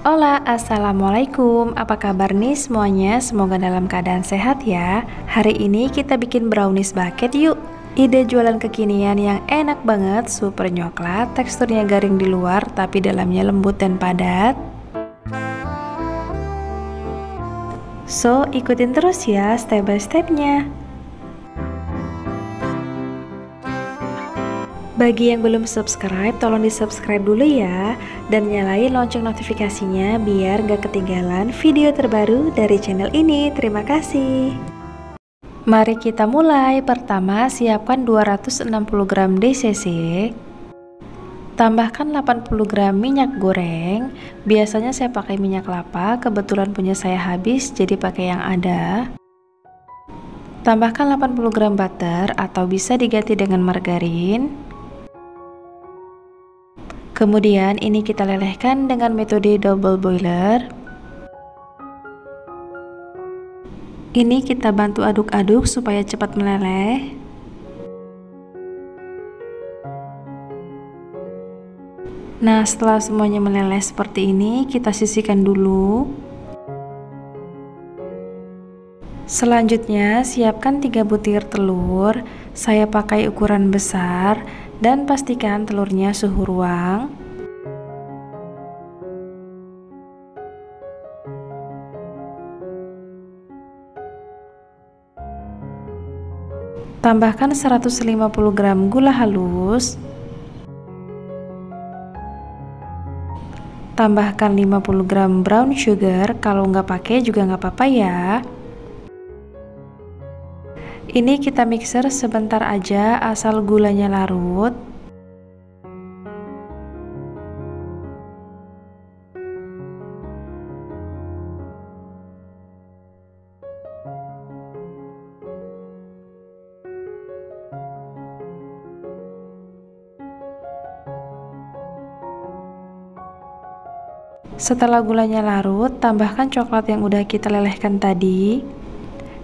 Hola, assalamualaikum. Apa kabar nih semuanya? Semoga dalam keadaan sehat ya. Hari ini kita bikin brownies bucket yuk. Ide jualan kekinian yang enak banget, super nyoklat, teksturnya garing di luar tapi dalamnya lembut dan padat. So, ikutin terus ya step by stepnya. Bagi yang belum subscribe, tolong di-subscribe dulu ya. Dan nyalain lonceng notifikasinya biar gak ketinggalan video terbaru dari channel ini. Terima kasih. Mari kita mulai. Pertama, siapkan 260 gram DCC. Tambahkan 80 gram minyak goreng. Biasanya saya pakai minyak kelapa, kebetulan punya saya habis jadi pakai yang ada. Tambahkan 80 gram butter atau bisa diganti dengan margarin. Kemudian ini kita lelehkan dengan metode double boiler. Ini kita bantu aduk-aduk supaya cepat meleleh. Nah, setelah semuanya meleleh seperti ini, kita sisihkan dulu. Selanjutnya, siapkan 3 butir telur. Saya pakai ukuran besar. Dan pastikan telurnya suhu ruang. Tambahkan 150 gram gula halus. Tambahkan 50 gram brown sugar, kalau nggak pakai juga nggak apa-apa ya. Ini kita mixer sebentar aja asal gulanya larut. Setelah gulanya larut, tambahkan coklat yang udah kita lelehkan tadi.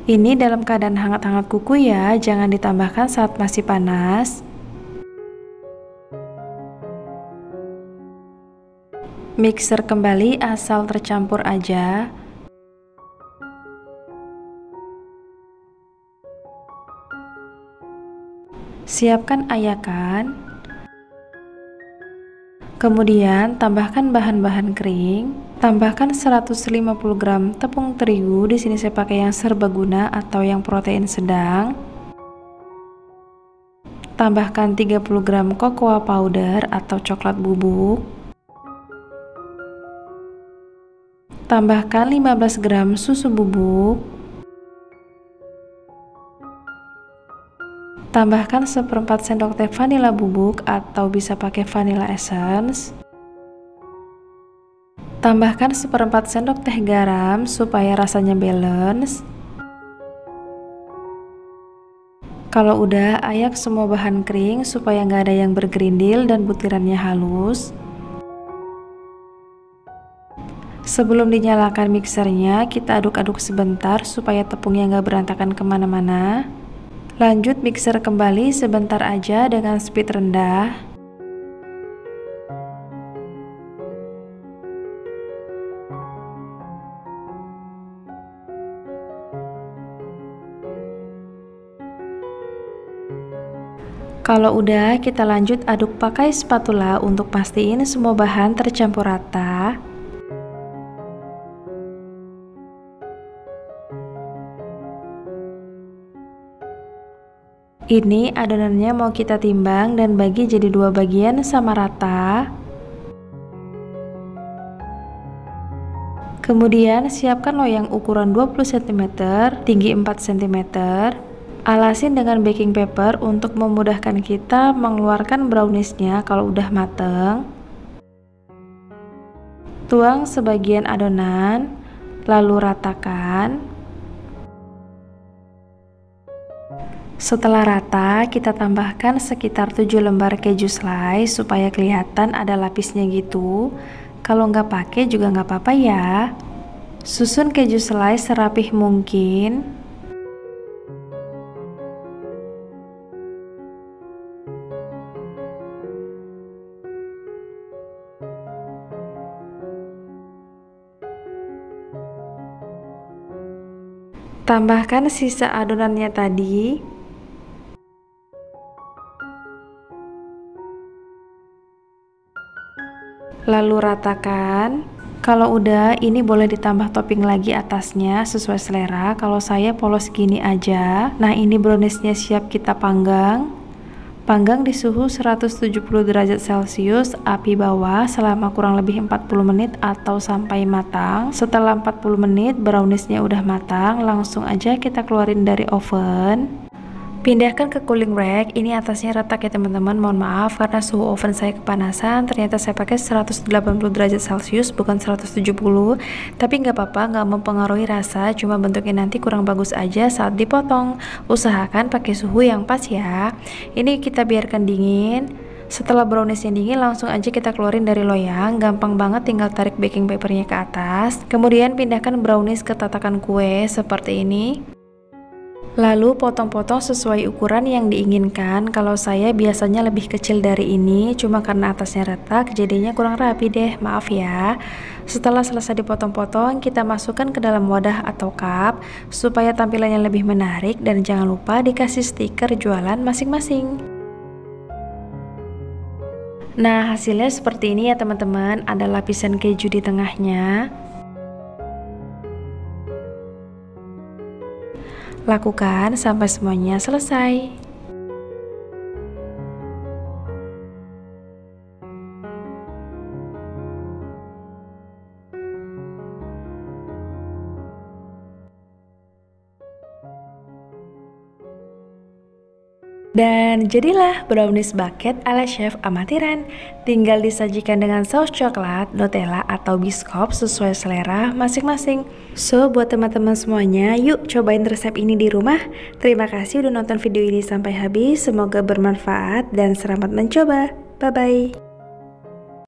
Ini dalam keadaan hangat-hangat kuku ya, jangan ditambahkan saat masih panas. Mixer kembali asal tercampur aja. Siapkan ayakan. Kemudian tambahkan bahan-bahan kering. Tambahkan 150 gram tepung terigu. Di sini saya pakai yang serbaguna atau yang protein sedang. Tambahkan 30 gram cocoa powder atau coklat bubuk. Tambahkan 15 gram susu bubuk. Tambahkan 1/4 sendok teh vanila bubuk atau bisa pakai vanilla essence. Tambahkan 1/4 sendok teh garam supaya rasanya balance. Kalau udah, ayak semua bahan kering supaya nggak ada yang bergerindil dan butirannya halus. Sebelum dinyalakan mixernya, kita aduk-aduk sebentar supaya tepungnya nggak berantakan kemana-mana. Lanjut mixer kembali sebentar aja dengan speed rendah. Kalau udah, kita lanjut aduk pakai spatula untuk pastiin semua bahan tercampur rata. Ini adonannya mau kita timbang dan bagi jadi 2 bagian sama rata. Kemudian siapkan loyang ukuran 20 cm, tinggi 4 cm. Alasin dengan baking paper untuk memudahkan kita mengeluarkan browniesnya kalau udah mateng. Tuang sebagian adonan, lalu ratakan. Setelah rata, kita tambahkan sekitar 7 lembar keju slice supaya kelihatan ada lapisnya gitu. Kalau nggak pakai juga nggak apa-apa ya. Susun keju slice serapih mungkin. Tambahkan sisa adonannya tadi. Lalu ratakan. Kalau udah, ini boleh ditambah topping lagi atasnya sesuai selera. Kalau saya polos gini aja. Nah, ini browniesnya siap kita panggang. Panggang di suhu 170 derajat Celcius, api bawah selama kurang lebih 40 menit atau sampai matang. Setelah 40 menit, browniesnya udah matang, langsung aja kita keluarin dari oven. Pindahkan ke cooling rack. Ini atasnya retak ya teman-teman, mohon maaf karena suhu oven saya kepanasan. Ternyata saya pakai 180 derajat Celcius bukan 170, tapi nggak apa-apa, nggak mempengaruhi rasa, cuma bentuknya nanti kurang bagus aja saat dipotong. Usahakan pakai suhu yang pas ya. Ini kita biarkan dingin. Setelah browniesnya dingin, langsung aja kita keluarin dari loyang. Gampang banget, tinggal tarik baking papernya ke atas, kemudian pindahkan brownies ke tatakan kue seperti ini. Lalu potong-potong sesuai ukuran yang diinginkan. Kalau saya biasanya lebih kecil dari ini, cuma karena atasnya retak jadinya kurang rapi deh, maaf ya. Setelah selesai dipotong-potong, kita masukkan ke dalam wadah atau cup supaya tampilannya lebih menarik, dan jangan lupa dikasih stiker jualan masing-masing. Nah, hasilnya seperti ini ya teman-teman, ada lapisan keju di tengahnya. Lakukan sampai semuanya selesai. Dan jadilah brownies bucket ala chef amatiran. Tinggal disajikan dengan saus coklat, Nutella atau biskop sesuai selera masing-masing. So, buat teman-teman semuanya, yuk cobain resep ini di rumah. Terima kasih udah nonton video ini sampai habis. Semoga bermanfaat dan selamat mencoba. Bye-bye.